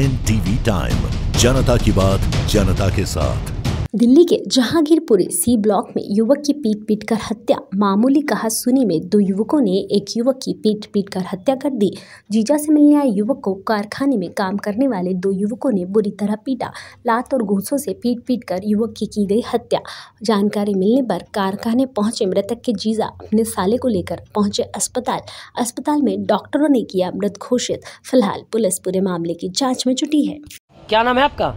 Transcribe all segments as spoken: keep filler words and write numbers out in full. N T V time, जनता की बात जनता के साथ। दिल्ली के जहांगीरपुरी सी ब्लॉक में युवक की पीट पीट कर हत्या। मामूली कहासुनी में दो युवकों ने एक युवक की पीट पीट कर हत्या कर दी। जीजा से मिलने आए युवक को कारखाने में काम करने वाले दो युवकों ने बुरी तरह पीटा। लात और घूंसों से पीट पीट कर युवक की की गई हत्या। जानकारी मिलने पर कारखाने पहुंचे मृतक के जीजा अपने साले को लेकर पहुंचे अस्पताल। अस्पताल में डॉक्टरों ने किया मृत घोषित। फिलहाल पुलिस पूरे मामले की जाँच में जुटी है। क्या नाम है आपका?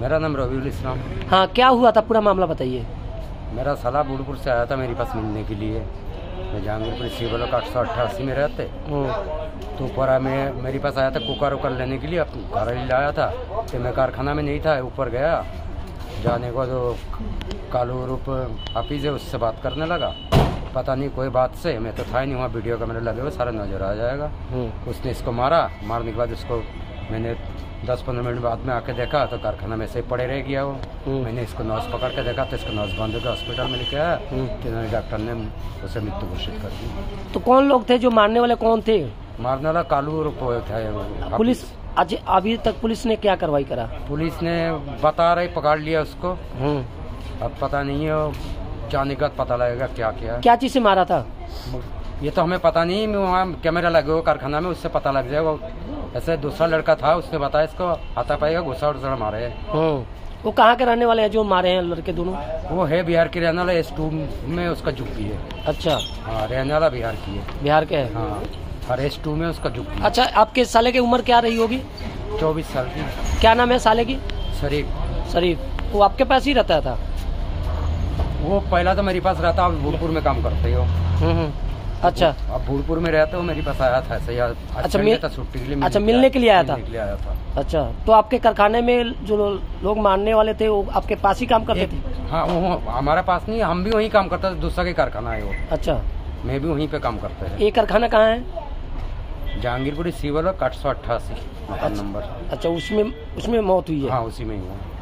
मेरा नाम रवि रोहिस्म। हाँ, क्या हुआ था, पूरा मामला बताइए। मेरा साला बूढ़पुर से आया था मेरे पास मिलने के लिए। मैं जहांगीरपुर सी ब्लॉक आठ सौ अट्ठासी में रहते। तो ऊपर मैं मेरे पास आया था कुकर उकर लेने के लिए। अपने घर लाया था तो मैं कारखाना में नहीं था, ऊपर गया। जाने को जो कालू रूप हाफिज़ है उससे बात करने लगा। पता नहीं कोई बात से, मैं तो था ही नहीं वहाँ। वीडियो कैमरे लगे हुए सारा नजर आ जाएगा। उसने इसको मारा। मारने के बाद उसको मैंने दस पंद्रह मिनट बाद में आके देखा तो कारखाना में से पड़े रह गया वो। मैंने इसको नस पकड़ के देखा तो इसको नस बांध के हॉस्पिटल में लेके आया। तो डॉक्टर ने उसे मृत्यु घोषित कर दी। तो कौन लोग थे जो मारने वाले, कौन थे मारने वाला? कालू रुपये था। पुलिस आज अभी तक पुलिस ने क्या कार्रवाई करा? पुलिस ने बता रही पकड़ लिया उसको। अब पता नहीं है, जाने का पता लगेगा क्या क्या क्या चीज से मारा था। ये तो हमें पता नहीं, वहाँ कैमरा लगे हुआ कारखाना में, उससे पता लग जाएगा। ऐसे दूसरा लड़का था, उसने बताया इसको आता पाएगा गुस्सा उड़ा मारे है। वो कहाँ के रहने वाले हैं जो मारे हैं लड़के दोनों? वो है बिहार के रहने वाला। एस टू में उसका झुकी है। अच्छा, हाँ, रहने वाला बिहार की है। बिहार के है, हाँ, और एस टू में उसका झुकी। अच्छा, आपके साले की उम्र क्या रही होगी? चौबीस साल की। क्या नाम है साले की? शरीफ। शरीफ वो आपके पास ही रहता था? वो पहला तो मेरे पास रहता। आप बोलपुर में काम करते हो? अच्छा, अब बूढ़पुर में रहते हो? मेरे पास आया था ऐसे। अच्छा, मिल... छुट्टी के लिए। अच्छा, मिलने के लिए आया था, लिए आया था। अच्छा, तो आपके कारखाने में जो लोग मारने वाले थे वो आपके पास ही काम करते थे? हाँ, वो हमारे पास नहीं, हम भी वहीं काम करते थे। दूसरा के कारखाना है वो। अच्छा, मैं भी वहीं पे काम करता है। ये कारखाना कहाँ है? जहांगीरपुरी सी ब्लॉक आठ सौ अट्ठासी नंबर। अच्छा, उसमें उसमें मौत हुई है? हाँ, उसी में ही हुआ।